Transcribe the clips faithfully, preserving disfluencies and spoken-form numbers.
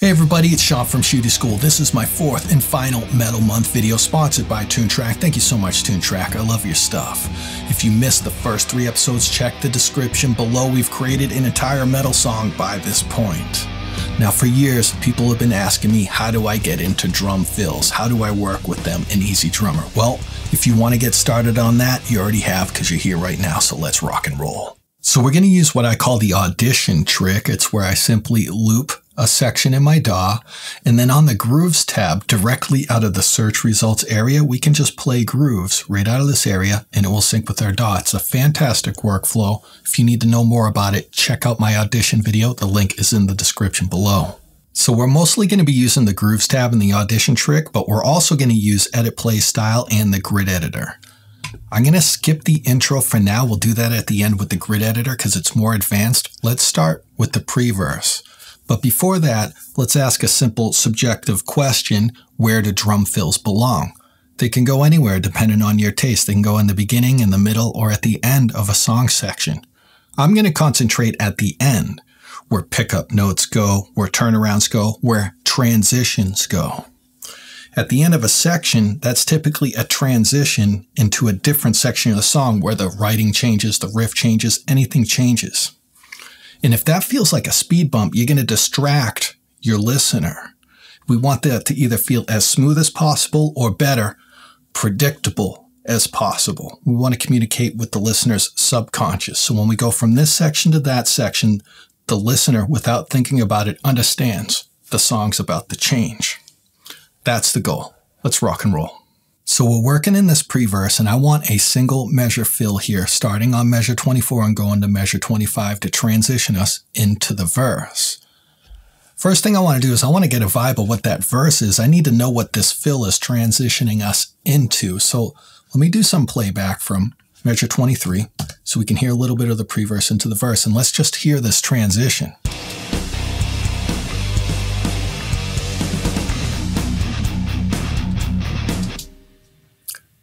Hey everybody, it's Sean from Shootie School. This is my fourth and final Metal Month video sponsored by Toontrack. Thank you so much, Toontrack. I love your stuff. If you missed the first three episodes, check the description below. We've created an entire metal song by this point. Now for years, people have been asking me, how do I get into drum fills? How do I work with them in EZdrummer? Well, if you want to get started on that, you already have because you're here right now, so let's rock and roll. So we're going to use what I call the audition trick. It's where I simply loop a section in my D A W, and then on the Grooves tab, directly out of the search results area, we can just play grooves right out of this area, and it will sync with our D A W. It's a fantastic workflow. If you need to know more about it, check out my audition video. The link is in the description below. So we're mostly going to be using the Grooves tab and the audition trick, but we're also going to use Edit Play Style and the Grid Editor. I'm going to skip the intro for now. We'll do that at the end with the Grid Editor because it's more advanced. Let's start with the pre-verse. But before that, let's ask a simple subjective question, where do drum fills belong? They can go anywhere depending on your taste. They can go in the beginning, in the middle, or at the end of a song section. I'm going to concentrate at the end, where pickup notes go, where turnarounds go, where transitions go. At the end of a section, that's typically a transition into a different section of the song where the writing changes, the riff changes, anything changes. And if that feels like a speed bump, you're going to distract your listener. We want that to either feel as smooth as possible or better, predictable as possible. We want to communicate with the listener's subconscious. So when we go from this section to that section, the listener, without thinking about it, understands the song's about to change. That's the goal. Let's rock and roll. So we're working in this pre-verse, and I want a single measure fill here, starting on measure twenty-four and going to measure twenty-five to transition us into the verse. First thing I want to do is I want to get a vibe of what that verse is. I need to know what this fill is transitioning us into. So let me do some playback from measure twenty-three so we can hear a little bit of the pre-verse into the verse, and let's just hear this transition.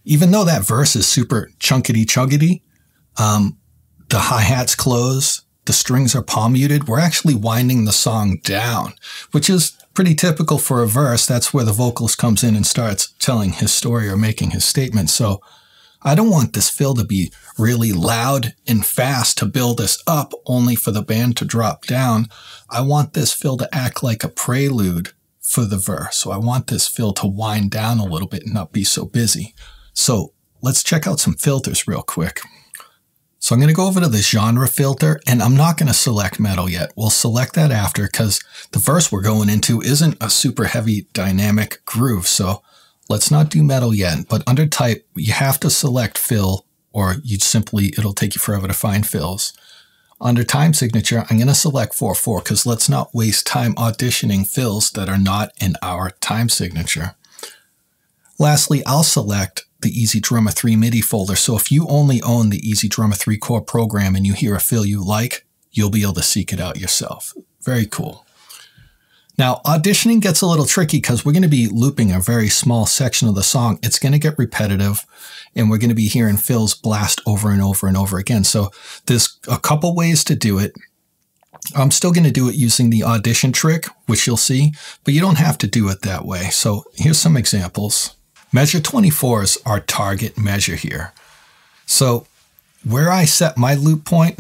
Even though that verse is super chunkity-chunkity, um, the hi-hat's close, the strings are palm muted, we're actually winding the song down, which is pretty typical for a verse. That's where the vocalist comes in and starts telling his story or making his statement. So I don't want this fill to be really loud and fast to build this up only for the band to drop down. I want this fill to act like a prelude for the verse. So I want this fill to wind down a little bit and not be so busy. So let's check out some filters real quick. So I'm going to go over to the genre filter, and I'm not going to select metal yet. We'll select that after because the verse we're going into isn't a super heavy dynamic groove. So let's not do metal yet, but under type, you have to select fill or you simply, it'll take you forever to find fills. Under time signature, I'm going to select four four because let's not waste time auditioning fills that are not in our time signature. Lastly, I'll select the EZdrummer three MIDI folder. So if you only own the EZdrummer three core program and you hear a fill you like, you'll be able to seek it out yourself. Very cool. Now, auditioning gets a little tricky because we're going to be looping a very small section of the song. It's going to get repetitive, and we're going to be hearing fills blast over and over and over again. So there's a couple ways to do it. I'm still going to do it using the audition trick, which you'll see, but you don't have to do it that way. So here's some examples. Measure twenty-four is our target measure here. So where I set my loop point,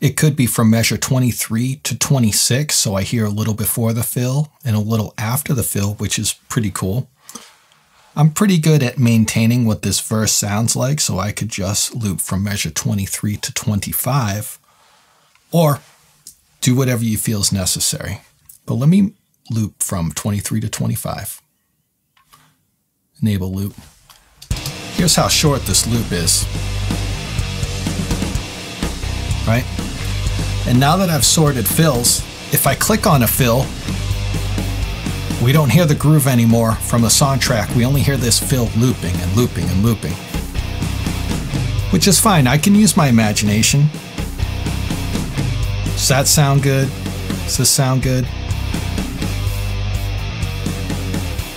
it could be from measure twenty-three to twenty-six. So I hear a little before the fill and a little after the fill, which is pretty cool. I'm pretty good at maintaining what this verse sounds like. So I could just loop from measure twenty-three to twenty-five, or do whatever you feel is necessary. But let me loop from twenty-three to twenty-five. Enable loop. Here's how short this loop is, right? And now that I've sorted fills, if I click on a fill, we don't hear the groove anymore from the soundtrack. We only hear this fill looping and looping and looping, which is fine. I can use my imagination. Does that sound good? Does this sound good?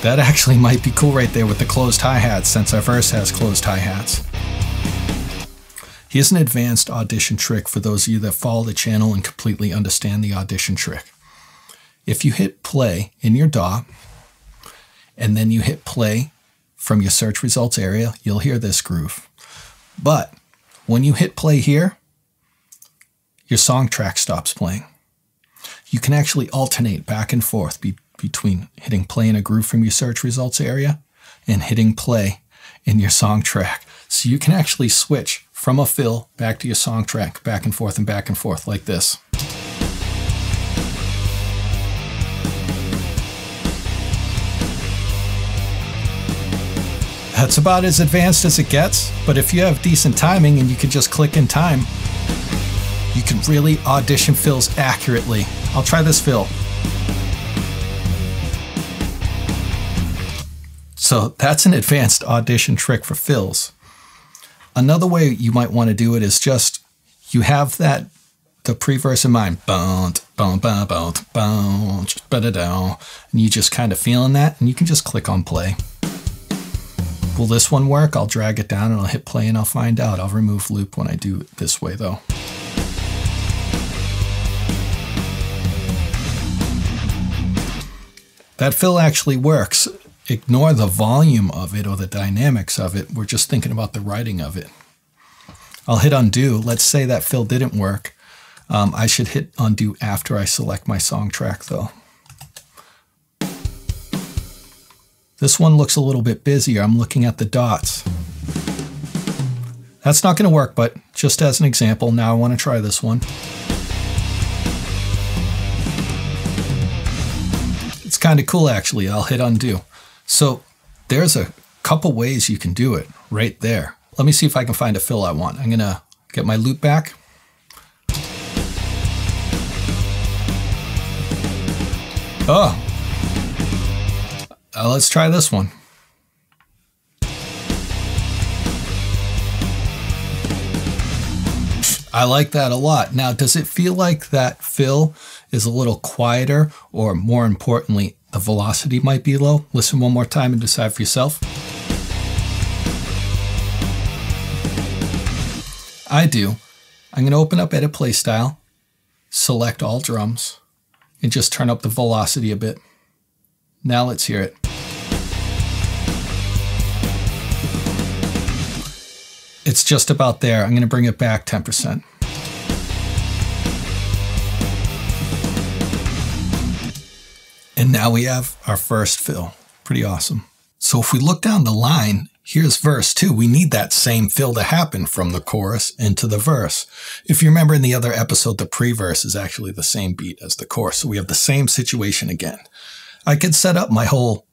That actually might be cool right there with the closed hi-hats, since our verse has closed hi-hats. Here's an advanced audition trick for those of you that follow the channel and completely understand the audition trick. If you hit play in your D A W and then you hit play from your search results area, you'll hear this groove. But when you hit play here, your song track stops playing. You can actually alternate back and forth be between hitting play in a groove from your search results area and hitting play in your song track. So you can actually switch from a fill back to your song track, back and forth and back and forth like this. That's about as advanced as it gets, but if you have decent timing and you can just click in time, you can really audition fills accurately. I'll try this fill. So that's an advanced audition trick for fills. Another way you might want to do it is just, you have that, the pre-verse in mind, and you just kind of feeling that, and you can just click on play. Will this one work? I'll drag it down and I'll hit play and I'll find out. I'll remove loop when I do it this way though. That fill actually works. Ignore the volume of it or the dynamics of it. We're just thinking about the writing of it. I'll hit undo. Let's say that fill didn't work. Um, I should hit undo after I select my song track though. This one looks a little bit busier. I'm looking at the dots. That's not going to work, but just as an example, now I want to try this one. It's kind of cool, actually. I'll hit undo. So there's a couple ways you can do it right there. Let me see if I can find a fill I want. I'm going to get my loop back. Oh. Uh, let's try this one. I like that a lot. Now, does it feel like that fill is a little quieter, or more importantly, the velocity might be low? Listen one more time and decide for yourself. I do. I'm going to open up Edit Play Style, select all drums, and just turn up the velocity a bit. Now let's hear it. It's just about there. I'm going to bring it back ten percent. And now we have our first fill. Pretty awesome. So if we look down the line, here's verse two. We need that same fill to happen from the chorus into the verse. If you remember in the other episode, the pre-verse is actually the same beat as the chorus. So we have the same situation again. I could set up my whole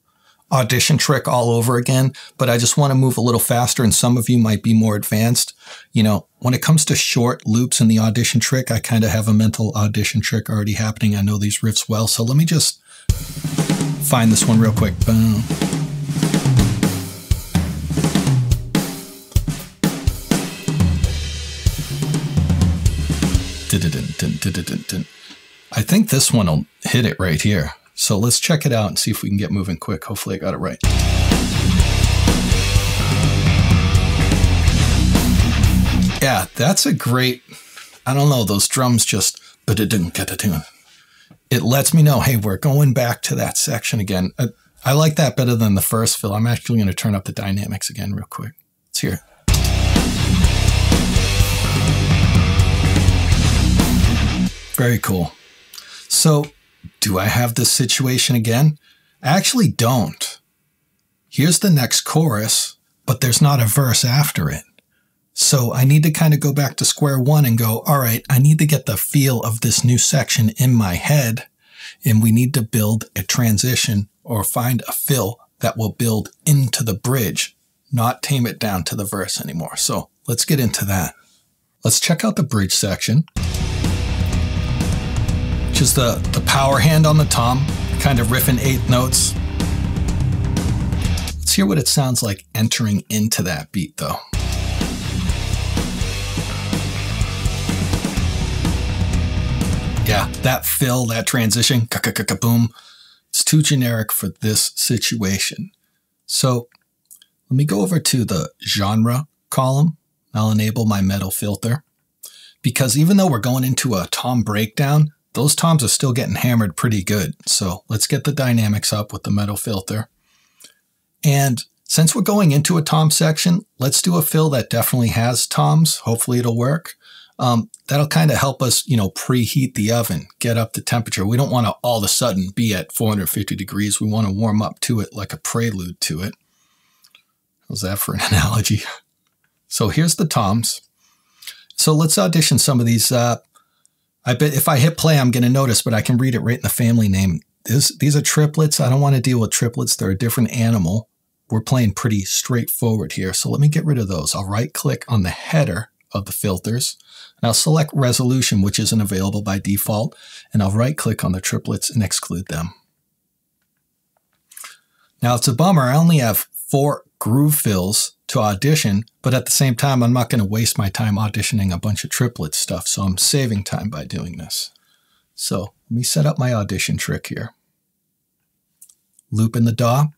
audition trick all over again, but I just want to move a little faster, and some of you might be more advanced. You know, when it comes to short loops in the audition trick, I kind of have a mental audition trick already happening. I know these riffs well, so let me just find this one real quick. Boom. I think this one will hit it right here. So let's check it out and see if we can get moving quick. Hopefully I got it right. Yeah, that's a great, I don't know, those drums just, but it didn't get a tune. It lets me know, hey, we're going back to that section again. I, I like that better than the first fill. I'm actually going to turn up the dynamics again real quick. Let's hear it. Very cool. So do I have this situation again? I actually don't. Here's the next chorus, but there's not a verse after it. So I need to kind of go back to square one and go, all right, I need to get the feel of this new section in my head, and we need to build a transition or find a fill that will build into the bridge, not tame it down to the verse anymore. So let's get into that. Let's check out the bridge section. Just the, the power hand on the tom, kind of riffing eighth notes. Let's hear what it sounds like entering into that beat though. Yeah, that fill, that transition, ka-ka-ka-ka-boom, it's too generic for this situation. So let me go over to the genre column. I'll enable my metal filter, because even though we're going into a tom breakdown, those toms are still getting hammered pretty good. So let's get the dynamics up with the metal filter. And since we're going into a tom section, let's do a fill that definitely has toms. Hopefully it'll work. Um, that'll kind of help us, you know, preheat the oven, get up the temperature. We don't want to all of a sudden be at four hundred fifty degrees. We want to warm up to it like a prelude to it. How's that for an analogy? So here's the toms. So let's audition some of these. Uh, I bet if I hit play, I'm going to notice, but I can read it right in the family name. This, these are triplets. I don't want to deal with triplets. They're a different animal. We're playing pretty straightforward here. So let me get rid of those. I'll right click on the header of the filters. And I'll select resolution, which isn't available by default. And I'll right click on the triplets and exclude them. Now it's a bummer. I only have four groove fills to audition, but at the same time, I'm not going to waste my time auditioning a bunch of triplet stuff. So I'm saving time by doing this. So let me set up my audition trick here. Loop in the D A W.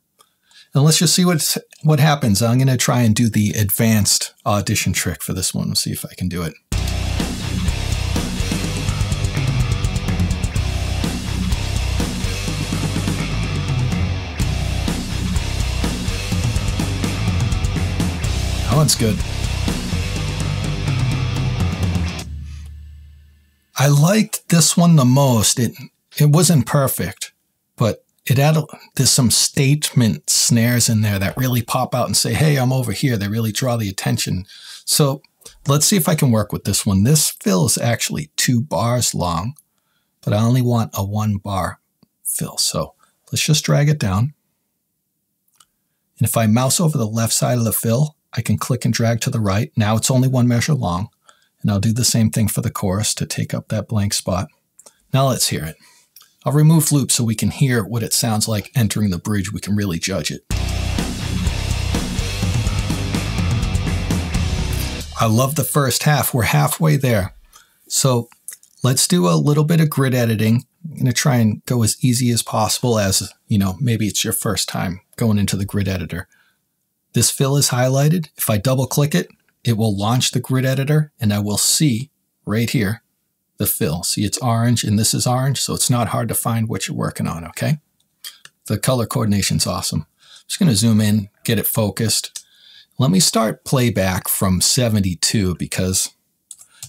And let's just see what's, what happens. I'm going to try and do the advanced audition trick for this one. We'll see if I can do it. That one's good. I liked this one the most. It, it wasn't perfect, but it added, there's some statement snares in there that really pop out and say, hey, I'm over here. They really draw the attention. So let's see if I can work with this one. This fill is actually two bars long, but I only want a one bar fill. So let's just drag it down. And if I mouse over the left side of the fill, I can click and drag to the right. Now it's only one measure long. And I'll do the same thing for the chorus to take up that blank spot. Now let's hear it. I'll remove loops so we can hear what it sounds like entering the bridge. We can really judge it. I love the first half. We're halfway there. So let's do a little bit of grid editing. I'm going to try and go as easy as possible as, you know, maybe it's your first time going into the grid editor. This fill is highlighted. If I double click it, it will launch the grid editor and I will see right here the fill. See, it's orange and this is orange, so it's not hard to find what you're working on, okay? The color coordination's awesome. I'm just gonna zoom in, get it focused. Let me start playback from seventy-two because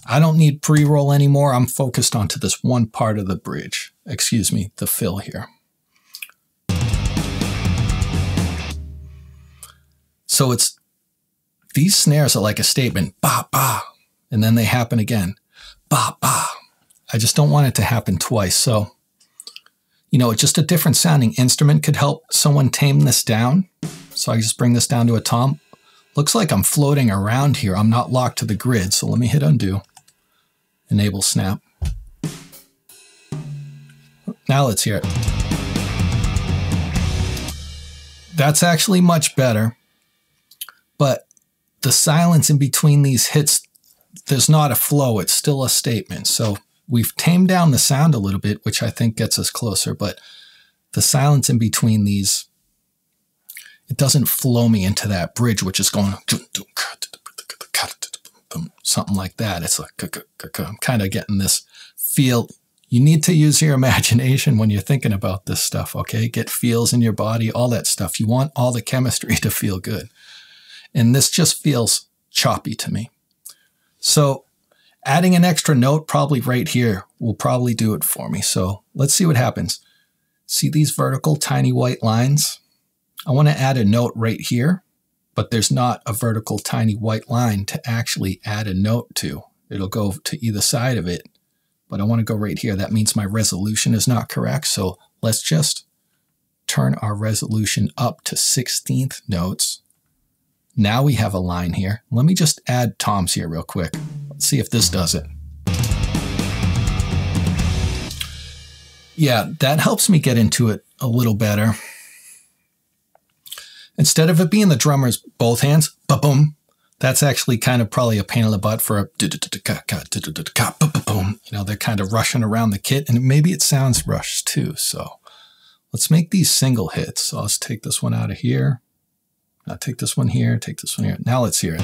I don't need pre-roll anymore. I'm focused onto this one part of the bridge. Excuse me, the fill here. So it's, these snares are like a statement, ba, ba, and then they happen again. Bah, bah. I just don't want it to happen twice. So, you know, just a different sounding instrument could help someone tame this down. So I just bring this down to a tom. Looks like I'm floating around here. I'm not locked to the grid. So let me hit undo. Enable snap. Now let's hear it. That's actually much better. But the silence in between these hits, there's not a flow, it's still a statement. So we've tamed down the sound a little bit, which I think gets us closer, but the silence in between these, it doesn't flow me into that bridge, which is going something like that. It's like, I'm kind of getting this feel. You need to use your imagination when you're thinking about this stuff, okay? Get feels in your body, all that stuff. You want all the chemistry to feel good. And this just feels choppy to me. So adding an extra note probably right here will probably do it for me. So let's see what happens. See these vertical tiny white lines? I want to add a note right here, but there's not a vertical tiny white line to actually add a note to. It'll go to either side of it, but I want to go right here. That means my resolution is not correct. So let's just turn our resolution up to sixteenth notes. Now we have a line here. Let me just add toms here real quick. Let's see if this does it. Yeah, that helps me get into it a little better. Instead of it being the drummer's both hands, ba-boom, that's actually kind of probably a pain in the butt for a ba-boom. You know, they're kind of rushing around the kit, and maybe it sounds rushed too. So let's make these single hits. So let's take this one out of here. I'll take this one here, take this one here. Now let's hear it.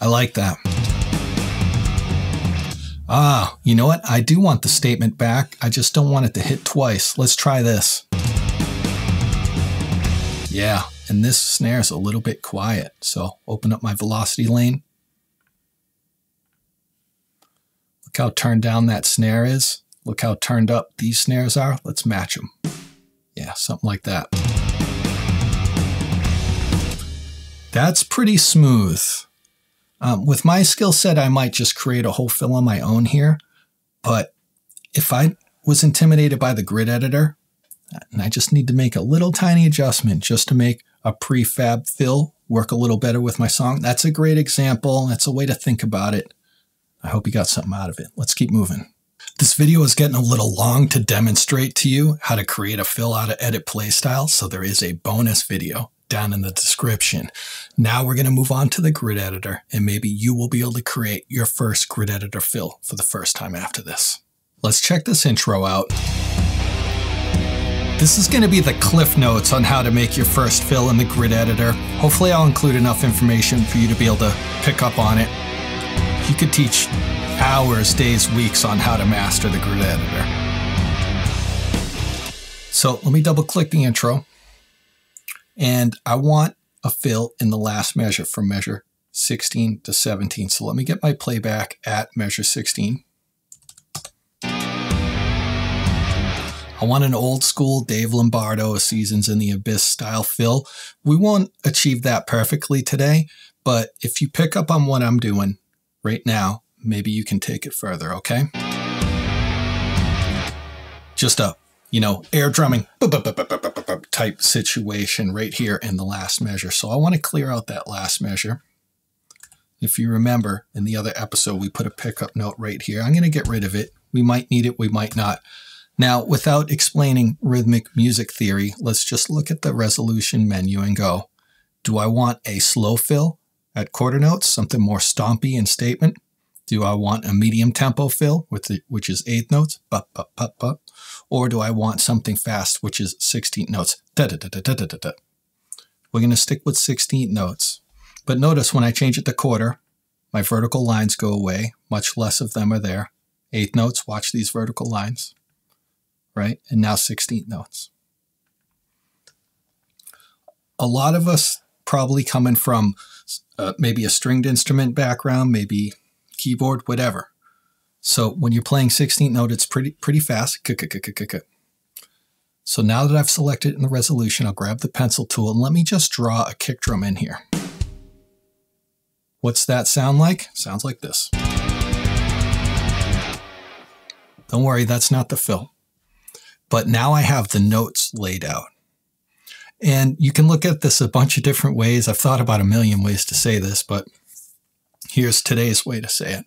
I like that. Ah, you know what? I do want the statement back. I just don't want it to hit twice. Let's try this. Yeah, and this snare is a little bit quiet. So open up my velocity lane. Look how turned down that snare is. Look how turned up these snares are. Let's match them. Yeah, something like that. That's pretty smooth. Um, with my skill set, I might just create a whole fill on my own here. But if I was intimidated by the grid editor, and I just need to make a little tiny adjustment just to make a prefab fill work a little better with my song, that's a great example. That's a way to think about it. I hope you got something out of it. Let's keep moving. This video is getting a little long to demonstrate to you how to create a fill out of Edit Play Style, so there is a bonus video down in the description. Now we're going to move on to the grid editor, and maybe you will be able to create your first grid editor fill for the first time after this. Let's check this intro out. This is going to be the cliff notes on how to make your first fill in the grid editor. Hopefully I'll include enough information for you to be able to pick up on it. You could teach hours, days, weeks on how to master the grid editor. So let me double click the intro. And I want a fill in the last measure from measure sixteen to seventeen. So let me get my playback at measure sixteen. I want an old school Dave Lombardo, Seasons in the Abyss style fill. We won't achieve that perfectly today, but if you pick up on what I'm doing right now, maybe you can take it further, okay? Just a, you know, air drumming type situation right here in the last measure. So I want to clear out that last measure. If you remember in the other episode, we put a pickup note right here. I'm going to get rid of it. We might need it. We might not. Now, without explaining rhythmic music theory, let's just look at the resolution menu and go, do I want a slow fill at quarter notes, something more stompy in statement? Do I want a medium tempo fill, with the, which is eighth notes, bup, bup, bup, bup, or do I want something fast, which is sixteenth notes? Da, da, da, da, da, da, da. We're going to stick with sixteenth notes. But notice when I change it to quarter, my vertical lines go away. Much less of them are there. Eighth notes, watch these vertical lines, right? And now sixteenth notes. A lot of us probably coming from uh, maybe a stringed instrument background, maybe keyboard, whatever. So when you're playing sixteenth note, it's pretty pretty fast. So now that I've selected it in the resolution, I'll grab the pencil tool and let me just draw a kick drum in here. What's that sound like? Sounds like this. Don't worry, that's not the fill. But now I have the notes laid out. And you can look at this a bunch of different ways. I've thought about a million ways to say this, but here's today's way to say it.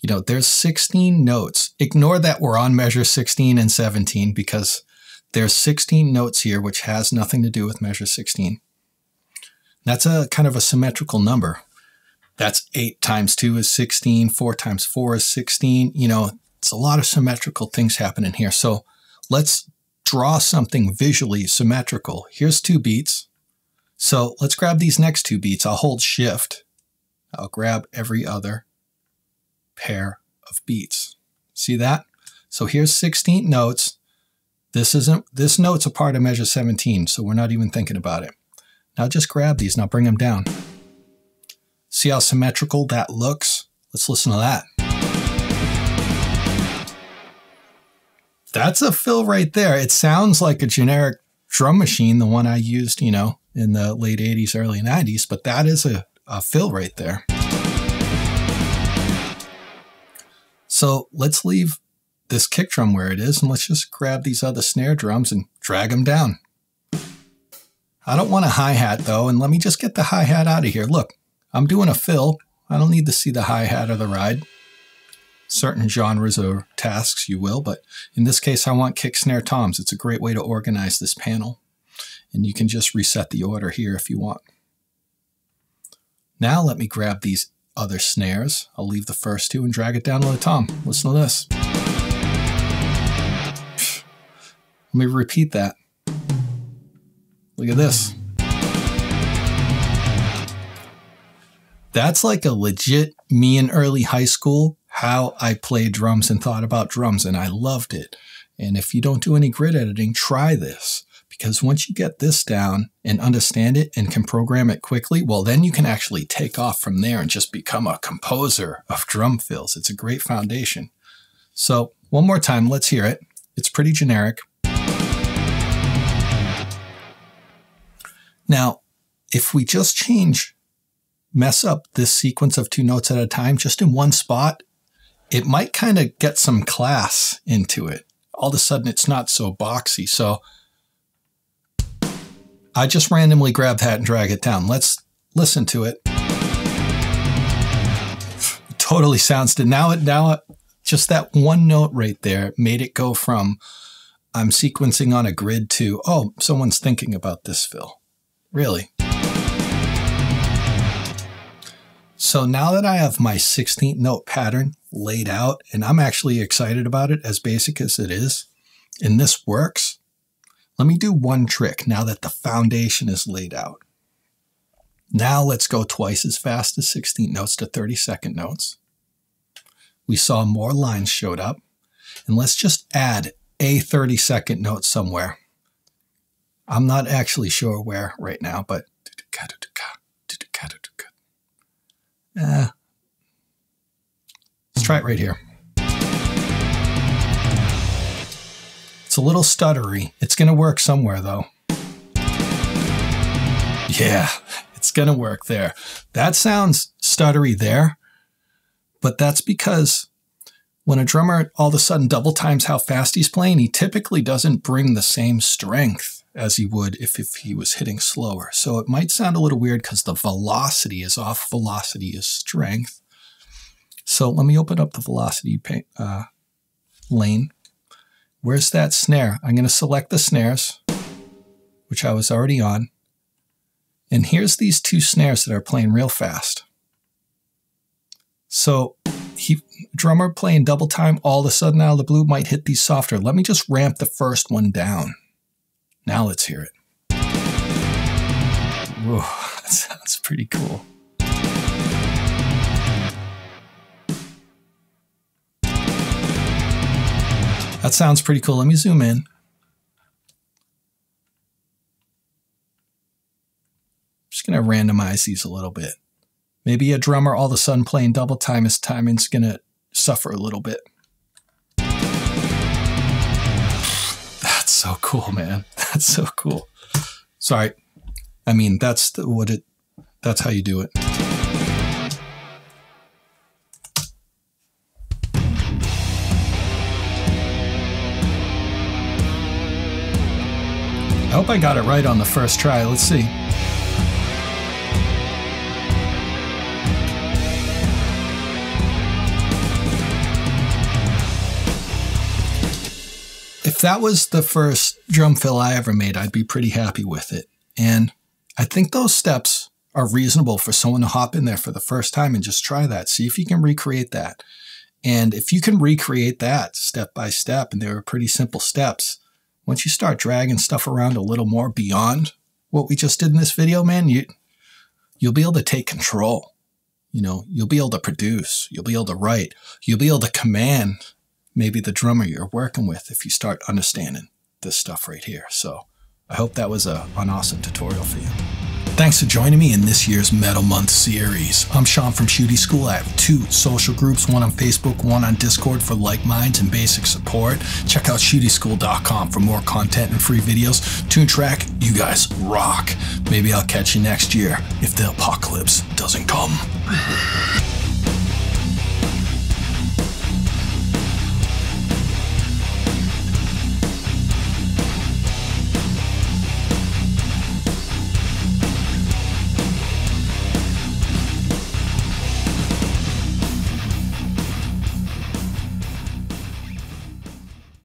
You know, there's sixteen notes. Ignore that we're on measure sixteen and seventeen because there's sixteen notes here, which has nothing to do with measure sixteen. That's a kind of a symmetrical number. That's eight times two is sixteen, four times four is sixteen. You know, it's a lot of symmetrical things happening here. So let's draw something visually symmetrical. Here's two beats. So let's grab these next two beats. I'll hold shift. I'll grab every other pair of beats. See that? So here's sixteenth notes. This isn't, this note's a part of measure seventeen, so we're not even thinking about it. Now just grab these and I'll bring them down. See how symmetrical that looks? Let's listen to that. That's a fill right there. It sounds like a generic drum machine, the one I used, you know, in the late eighties, early nineties, but that is a A fill right there. So let's leave this kick drum where it is and let's just grab these other snare drums and drag them down. I don't want a hi-hat though, and let me just get the hi-hat out of here. Look, I'm doing a fill. I don't need to see the hi-hat or the ride. Certain genres or tasks you will, but in this case I want kick, snare, toms. It's a great way to organize this panel, and you can just reset the order here if you want. Now let me grab these other snares. I'll leave the first two and drag it down to the tom. Listen to this. Let me repeat that. Look at this. That's like a legit me in early high school how I played drums and thought about drums, and I loved it. And if you don't do any grid editing, try this, because once you get this down and understand it and can program it quickly, well, then you can actually take off from there and just become a composer of drum fills. It's a great foundation. So one more time, let's hear it. It's pretty generic. Now, if we just change, mess up this sequence of two notes at a time just in one spot, it might kind of get some class into it. All of a sudden, it's not so boxy. So I just randomly grab that and drag it down. Let's listen to it. It totally sounds to now it now it, just that one note right there made it go from I'm sequencing on a grid to, oh, someone's thinking about this fill. Really. So now that I have my sixteenth note pattern laid out, and I'm actually excited about it, as basic as it is, and this works, let me do one trick now that the foundation is laid out. Now let's go twice as fast as sixteenth notes to thirty-second notes. We saw more lines showed up, and let's just add a thirty-second note somewhere. I'm not actually sure where right now, but Uh, let's try it right here. It's a little stuttery. It's going to work somewhere, though. Yeah, it's going to work there. That sounds stuttery there, but that's because when a drummer all of a sudden double times how fast he's playing, he typically doesn't bring the same strength as he would if, if he was hitting slower. So it might sound a little weird because the velocity is off. Velocity is strength. So let me open up the velocity uh, lane. Where's that snare? I'm going to select the snares, which I was already on. And here's these two snares that are playing real fast. So he, drummer playing double time all of a sudden out of the blue might hit these softer. Let me just ramp the first one down. Now let's hear it. Whoa, that sounds pretty cool. That sounds pretty cool. Let me zoom in. I'm just going to randomize these a little bit. Maybe a drummer all of a sudden playing double time, his timing's going to suffer a little bit. That's so cool, man. That's so cool. Sorry. I mean, that's the, what it, that's how you do it. I hope I got it right on the first try. Let's see. If that was the first drum fill I ever made, I'd be pretty happy with it. And I think those steps are reasonable for someone to hop in there for the first time and just try that. See if you can recreate that. And if you can recreate that step by step, and they were pretty simple steps, once you start dragging stuff around a little more beyond what we just did in this video, man, you, you'll be able to take control. You know, you'll be able to produce. You'll be able to write. You'll be able to command maybe the drummer you're working with if you start understanding this stuff right here. So I hope that was a, an awesome tutorial for you. Thanks for joining me in this year's Metal Month series. I'm Sean from Shootie School. I have two social groups, one on Facebook, one on Discord for like minds and basic support. Check out shootie school dot com for more content and free videos. Toontrack, you guys rock. Maybe I'll catch you next year if the apocalypse doesn't come.